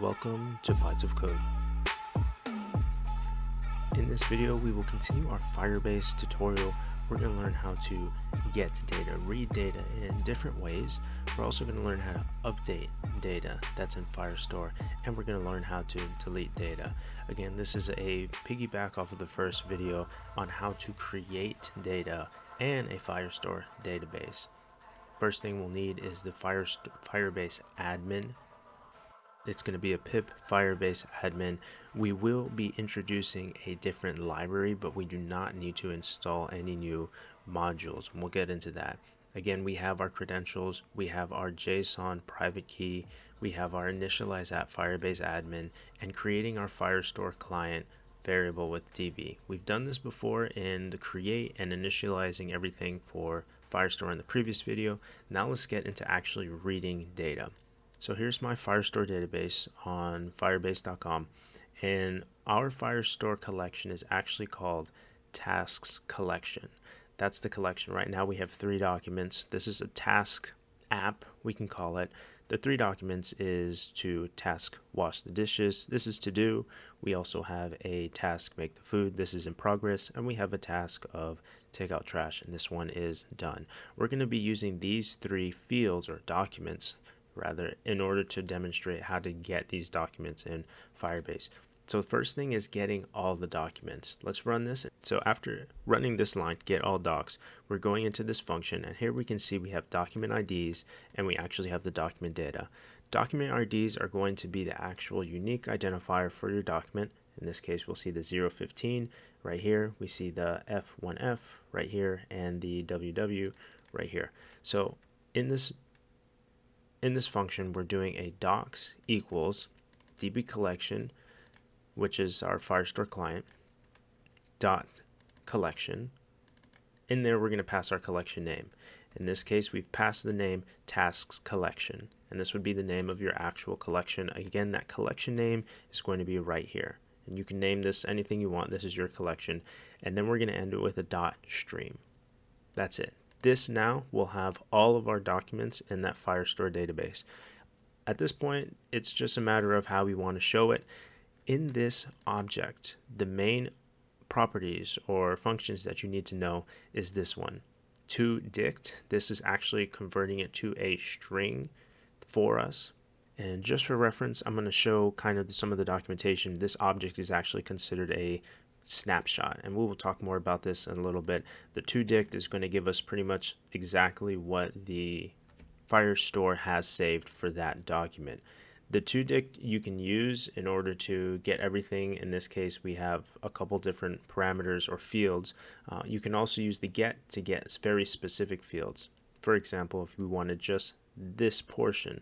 Welcome to Pods of Code. In this video, we will continue our Firebase tutorial. We're going to learn how to get data, read data in different ways. We're also going to learn how to update data that's in Firestore, and we're going to learn how to delete data. Again, this is a piggyback off of the first video on how to create data and a Firestore database. First thing we'll need is the Firebase admin. It's going to be a pip Firebase admin. We will be introducing a different library, but we do not need to install any new modules. We'll get into that. Again, we have our credentials, we have our JSON private key, we have our initialize at Firebase admin, and creating our Firestore client variable with DB. We've done this before in the create and initializing everything for Firestore in the previous video. Now let's get into actually reading data. So here's my Firestore database on firebase.com, and our Firestore collection is actually called Tasks Collection. That's the collection. Right now we have three documents. This is a task app, we can call it. The three documents is to task wash the dishes. This is to do. We also have a task make the food. This is in progress. And we have a task of take out trash. And this one is done. We're going to be using these three fields or documents rather in order to demonstrate how to get these documents in Firebase. So the first thing is getting all the documents. Let's run this. So after running this line, get all docs, we're going into this function, and here we can see we have document IDs and we actually have the document data. Document IDs are going to be the actual unique identifier for your document. In this case, we'll see the 015 right here. We see the F1F right here and the WW right here. So in this function, we're doing a docs equals DB collection, which is our Firestore client, dot collection. In there, we're going to pass our collection name. In this case, we've passed the name tasks collection, and this would be the name of your actual collection. Again, that collection name is going to be right here, and you can name this anything you want. This is your collection, and then we're going to end it with a dot stream. That's it. This now will have all of our documents in that Firestore database. At this point, it's just a matter of how we want to show it. In this object, the main properties or functions that you need to know is this one, to dict. This is actually converting it to a string for us. And just for reference, I'm going to show kind of some of the documentation. This object is actually considered a snapshot, and we will talk more about this in a little bit. The to dict is going to give us pretty much exactly what the Firestore has saved for that document. The to dict you can use in order to get everything. In this case, we have a couple different parameters or fields. You can also use the get to get very specific fields. For example, if we wanted just this portion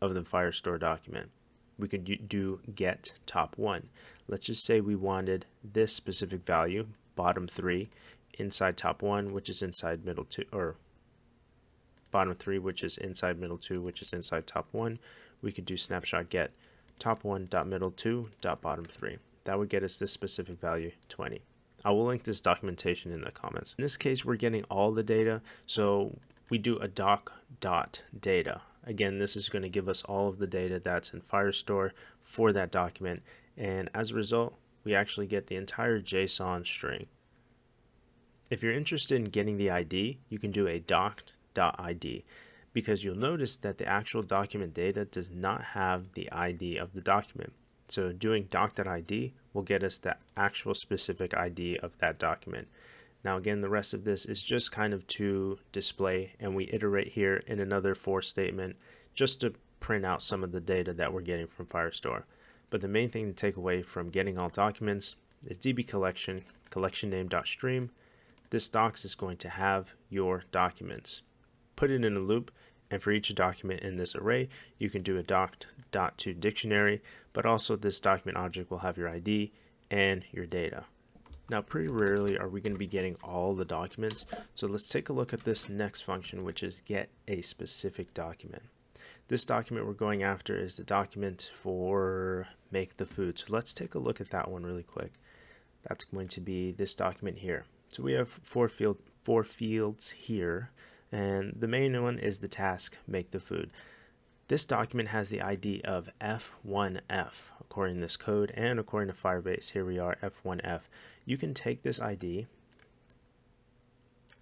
of the Firestore document, we could do get top one. Let's just say we wanted this specific value, bottom three, inside top one, which is inside middle two, or bottom three, which is inside middle two, which is inside top one. We could do snapshot get top one dot middle two dot bottom three. That would get us this specific value 20. I will link this documentation in the comments. In this case, we're getting all the data, so we do a doc dot data. Again, this is going to give us all of the data that's in Firestore for that document, and as a result, we actually get the entire JSON string. If you're interested in getting the ID, you can do a doc.id, because you'll notice that the actual document data does not have the ID of the document. So doing doc.id will get us the actual specific ID of that document. Now again, the rest of this is just kind of to display, and we iterate here in another for statement just to print out some of the data that we're getting from Firestore. But the main thing to take away from getting all documents is DB collection, collection name dot stream. This docs is going to have your documents. Put it in a loop, and for each document in this array, you can do a doc dot to dictionary, but also this document object will have your ID and your data. Now, pretty rarely are we going to be getting all the documents, so let's take a look at this next function, which is get a specific document. This document we're going after is the document for make the food, so let's take a look at that one really quick. That's going to be this document here. So we have four fields here, and the main one is the task make the food. This document has the ID of F1F according to this code and according to Firebase. Here we are, F1F. You can take this ID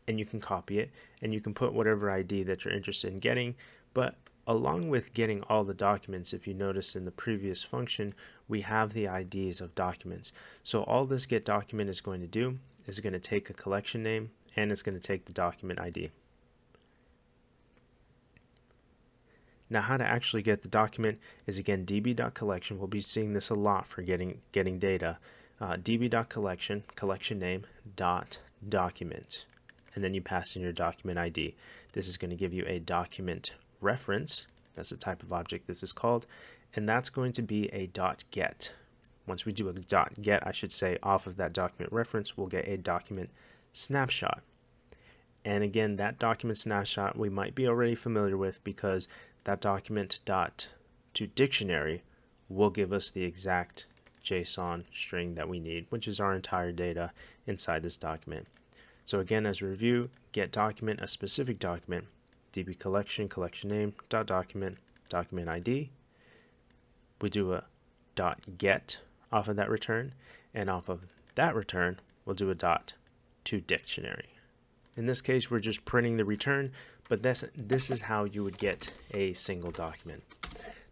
and you can copy it and you can put whatever ID that you're interested in getting. But along with getting all the documents, if you notice in the previous function, we have the IDs of documents. So all this get document is going to do is going to take a collection name and it's going to take the document ID. Now how to actually get the document is, again, db.collection. We'll be seeing this a lot for getting data. Db.collection, collection name, dot document. And then you pass in your document ID. This is going to give you a document reference. That's the type of object this is called. And that's going to be a dot get. Once we do a dot get, I should say, off of that document reference, we'll get a document snapshot. And again, that document snapshot we might be already familiar with, because that document dot to dictionary will give us the exact JSON string that we need, which is our entire data inside this document. So again, as a review, get document, a specific document, db collection, collection name, dot document, document ID. We do a dot get off of that return, and off of that return, we'll do a dot to dictionary. In this case, we're just printing the return, but this is how you would get a single document.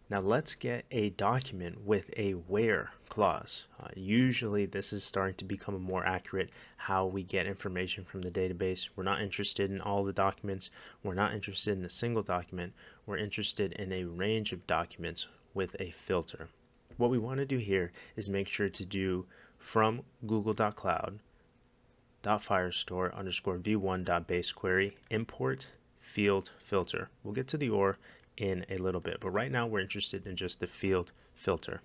Now let's get a document with a where clause. Usually this is starting to become more accurate how we get information from the database. We're not interested in all the documents. We're not interested in a single document. We're interested in a range of documents with a filter. What we want to do here is make sure to do from google.cloud.firestore_v1.basequery import field filter. We'll get to the or in a little bit, but right now we're interested in just the field filter.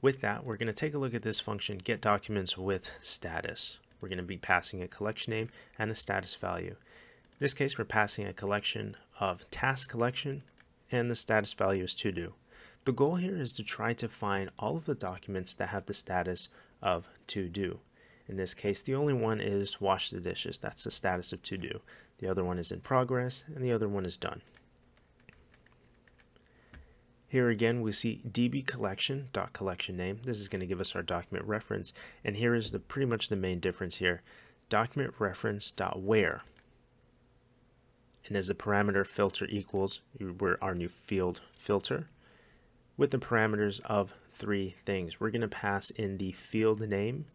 With that, we're going to take a look at this function, get documents with status. We're going to be passing a collection name and a status value. In this case, we're passing a collection of task collection, and the status value is to do. The goal here is to try to find all of the documents that have the status of to do. In this case, the only one is wash the dishes. That's the status of to do. The other one is in progress, and the other one is done. Here again, we see db collection name. This is going to give us our document reference, and here is pretty much the main difference here. Document reference dot where, and as the parameter filter equals, we're our new field filter with the parameters of three things. We're going to pass in the field name.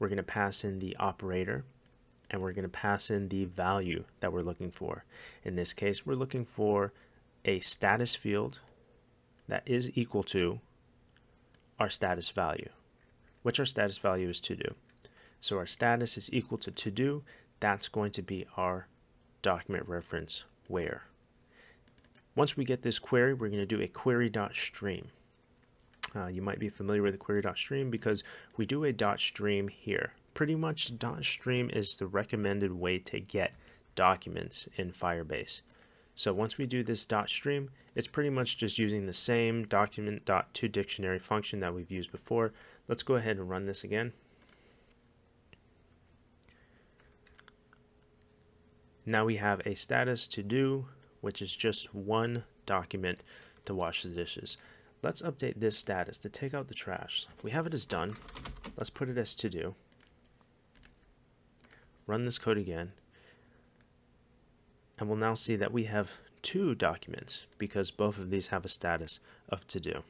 We're going to pass in the operator, and we're going to pass in the value that we're looking for. In this case, we're looking for a status field that is equal to our status value, which our status value is to do. So our status is equal to do. That's going to be our document reference where. Once we get this query, we're going to do a query.stream. You might be familiar with the query.stream because we do a .stream here. Pretty much .stream is the recommended way to get documents in Firebase. So once we do this .stream, it's pretty much just using the same document.toDictionary function that we've used before. Let's go ahead and run this again. Now we have a status to do, which is just one document to wash the dishes. Let's update this status to take out the trash. We have it as done. Let's put it as to do. Run this code again. And we'll now see that we have two documents because both of these have a status of to do.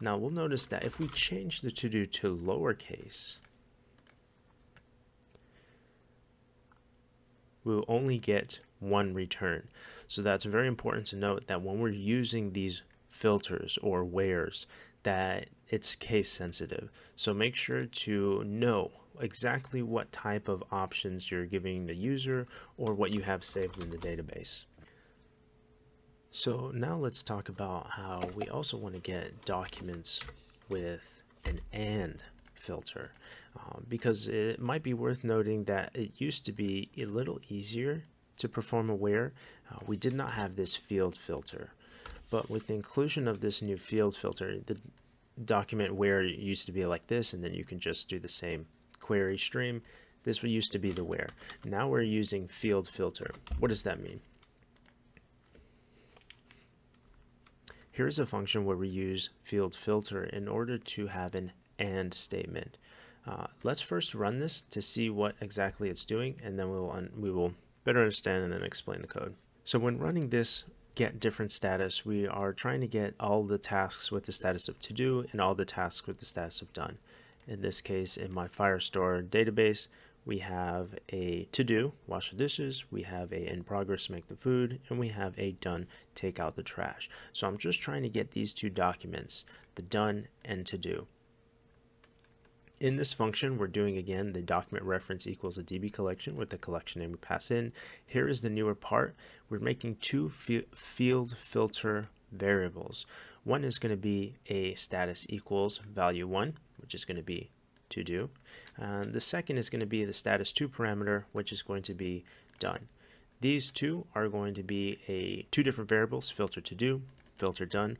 Now we'll notice that if we change the to do to lowercase, we'll only get one return. So that's very important to note that when we're using these filters or wheres, that it's case sensitive. So make sure to know exactly what type of options you're giving the user or what you have saved in the database. So now let's talk about how we also want to get documents with an and filter, because it might be worth noting that it used to be a little easier to perform a where. We did not have this field filter, but with the inclusion of this new field filter, the document where used to be like this, and then you can just do the same query stream. This used to be the where. Now we're using field filter. What does that mean? Here's a function where we use FieldFilter in order to have an AND statement. Let's first run this to see what exactly it's doing, and then we will better understand and then explain the code. So when running this get different status, we are trying to get all the tasks with the status of to do and all the tasks with the status of done. In this case, in my Firestore database, we have a to do, wash the dishes, we have a in progress, make the food, and we have a done, take out the trash. So I'm just trying to get these two documents, the done and to do. In this function, we're doing again the document reference equals a DB collection with the collection name we pass in. Here is the newer part. We're making two field filter variables. One is going to be a status equals value 1, which is going to be to do. And the second is going to be the status 2 parameter, which is going to be done. These two are going to be two different variables, filter to do, filter done.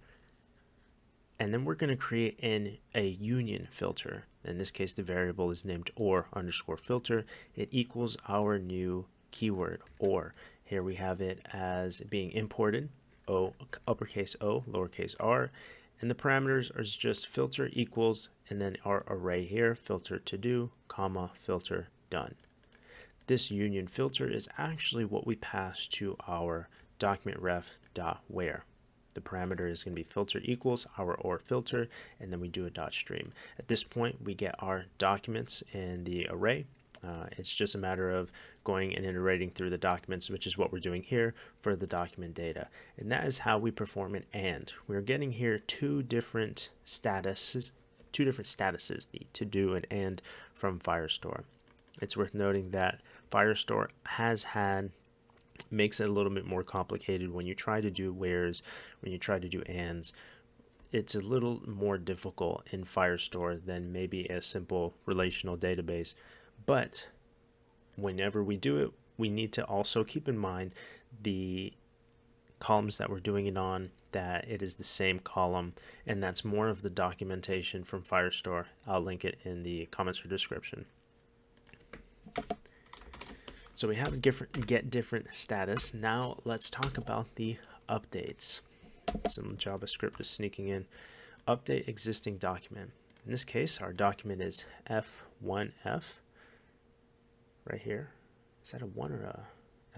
And then we're going to create a union filter. In this case, the variable is named or underscore filter. It equals our new keyword or. Here we have it as being imported, O, uppercase O, lowercase r. And the parameters are just filter equals, and then our array here, filter to do, comma, filter done. This union filter is actually what we pass to our document ref.where. The parameter is going to be filter equals our or filter, and then we do a dot stream. At this point, we get our documents in the array. It's just a matter of going and iterating through the documents, which is what we're doing here for the document data. And that is how we perform an AND. We're getting here two different statuses, the to do and AND from Firestore. It's worth noting that Firestore makes it a little bit more complicated when you try to do where's, when you try to do ands. It's a little more difficult in Firestore than maybe a simple relational database. But whenever we do it, we need to also keep in mind the columns that we're doing it on, that it is the same column, and that's more of the documentation from Firestore. I'll link it in the comments or description. So we have get different status. Now let's talk about the updates. Some JavaScript is sneaking in. Update existing document. In this case, our document is F1F. Right here. Is that a 1 or a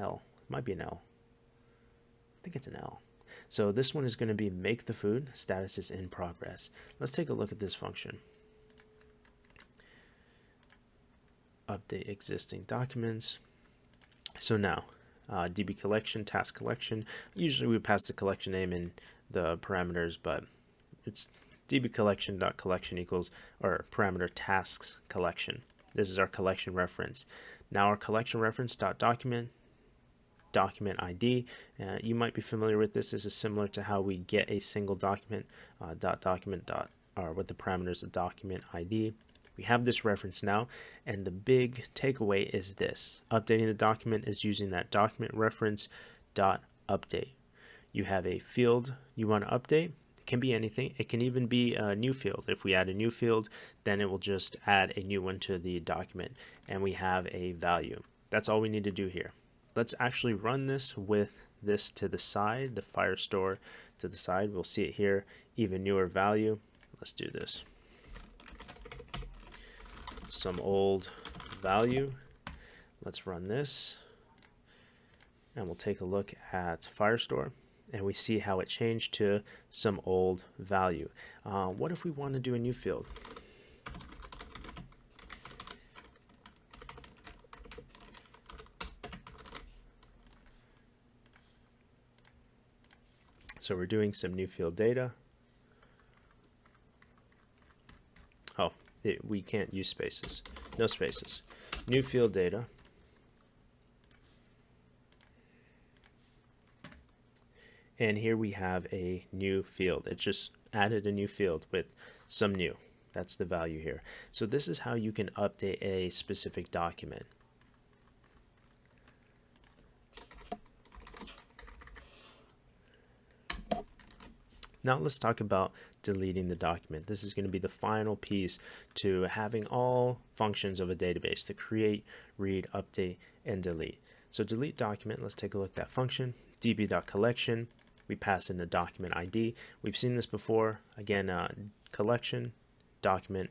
L? It might be an L. I think it's an L. So this one is going to be make the food. Status is in progress. Let's take a look at this function. Update existing documents. So now, DB collection, task collection, usually we pass the collection name and the parameters, but it's DB collection dot collection equals, or parameter tasks collection. This is our collection reference. Now our collection reference dot document, document ID, you might be familiar with this. This is similar to how we get a single document, dot document dot, or with the parameters of document ID. We have this reference now, and the big takeaway is this. Updating the document is using that document reference dot update. You have a field you want to update. It can be anything. It can even be a new field. If we add a new field, then it will just add a new one to the document, and we have a value. That's all we need to do here. Let's actually run this with this to the side, the Firestore to the side. We'll see it here, even newer value. Let's do this. Some old value. Let's run this and we'll take a look at Firestore, and we see how it changed to some old value. What if we want to do a new field? So we're doing some new field data. Oh, we can't use spaces. No spaces. New field data. And here we have a new field. It just added a new field with some new. That's the value here. So this is how you can update a specific document. Now let's talk about deleting the document. This is going to be the final piece to having all functions of a database, to create, read, update, and delete. So delete document, let's take a look at that function, db.collection, we pass in a document ID. We've seen this before. Again, collection, document,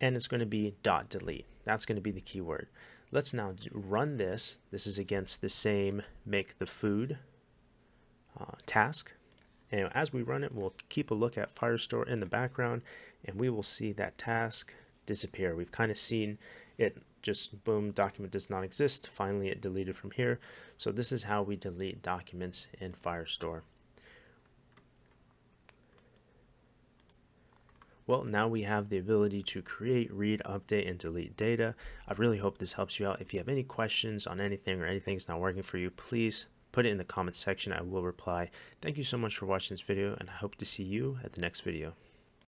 and it's going to be .delete. That's going to be the keyword. Let's now run this. This is against the same make the food task. And as we run it, we'll keep a look at Firestore in the background, and we will see that task disappear. We've kind of seen it just boom, document does not exist. Finally, it deleted from here. So this is how we delete documents in Firestore. Well, now we have the ability to create, read, update, and delete data. I really hope this helps you out. If you have any questions on anything or anything's not working for you, please put it in the comments section. I will reply. Thank you so much for watching this video, and I hope to see you at the next video.